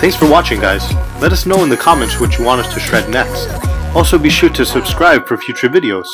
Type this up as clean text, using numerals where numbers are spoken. Thanks for watching, guys. Let us know in the comments what you want us to shred next. Also be sure to subscribe for future videos.